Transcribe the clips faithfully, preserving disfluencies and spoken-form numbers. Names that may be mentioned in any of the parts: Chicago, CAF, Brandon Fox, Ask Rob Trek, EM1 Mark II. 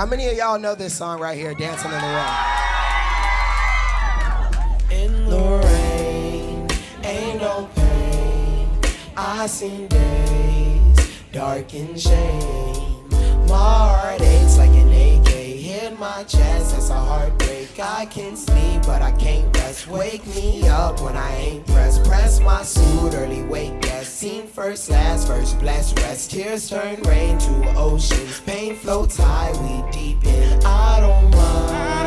How many of y'all know this song right here, Dancing in the Rain? In the rain, ain't no pain. I seen days, dark and shame. My heart aches like an A K. Hit my chest, that's a heartbreak. I can sleep, but I can't rest. Wake me up when I ain't pressed. Press my suit, early wake guest. Seen first, last, first blessed rest. Tears turn rain to oceans. Pain floats high, we deep in. I don't mind. I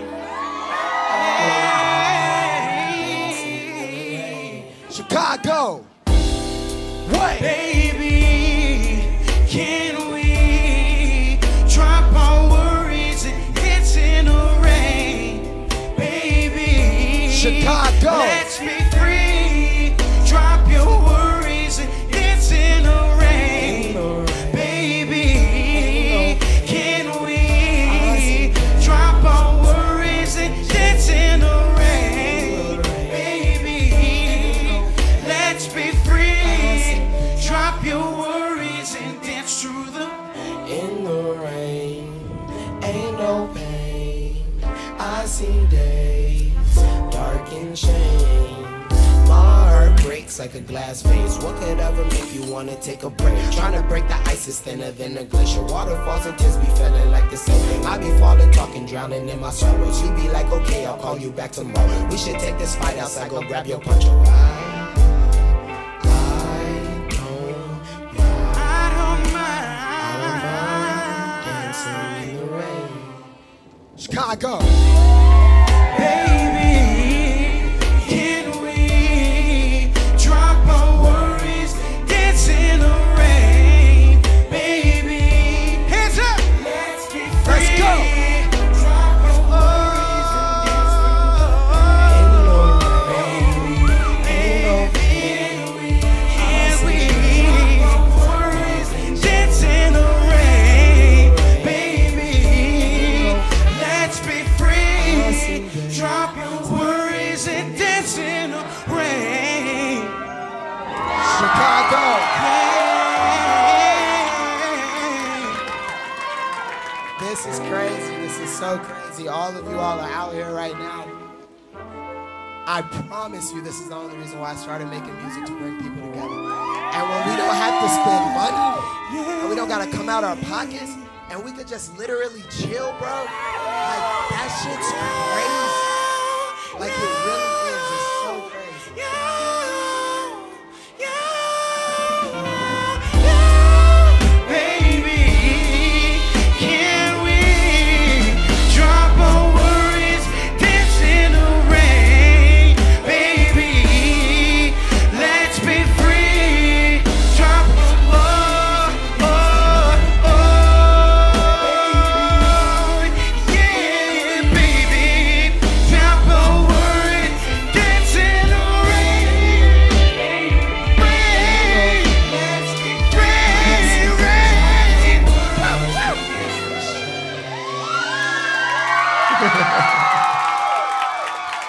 don't mind. Hey. Hey. Chicago. What? Baby, can we drop our worries and dance in the rain? Baby, Chicago. Let's be free. Drop your worries and dance in the rain. Baby, can we drop our worries and dance in the rain? Baby, let's be free. Drop your worries and dance through them. In the rain, ain't no pain. I see days, dark and shame. My heart breaks like a glass vase. What could ever make you wanna take a break? Trying to break the ice is thinner than a glacier. Waterfalls and tears be feeling like the same thing. I be falling, talking, drowning in my sorrows. You be like, okay, I'll call you back tomorrow. We should take this fight outside, go grab your punch. Alright. Chicago. Baby, can we drop our worries, dance in the rain? Baby, hands up, let's be free. Let's go. Drop our worries and dance in the rain. Baby, can we dance in the rain? Drop your worries and dance in the rain. Chicago. Hey. This is crazy. This is so crazy. All of you all are out here right now. I promise you this is the only reason why I started making music, to bring people together. And when we don't have to spend money, and we don't gotta come out our pockets, and we could just literally chill, bro. Like, that shit's crazy. Like, it really is. It's so crazy. Yeah, yeah, yeah. Baby, can we drop our worries, dance in the rain? Baby, let's be free. Drop our oh, oh.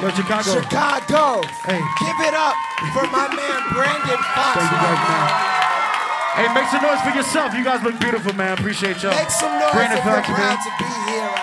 Yo, Chicago. Chicago. Hey. Give it up for my man, Brandon Fox. Thank you guys, man. Hey, make some noise for yourself. You guys look beautiful, man. Appreciate y'all. Make some noise. Brandon Fox, we're proud man. to be here.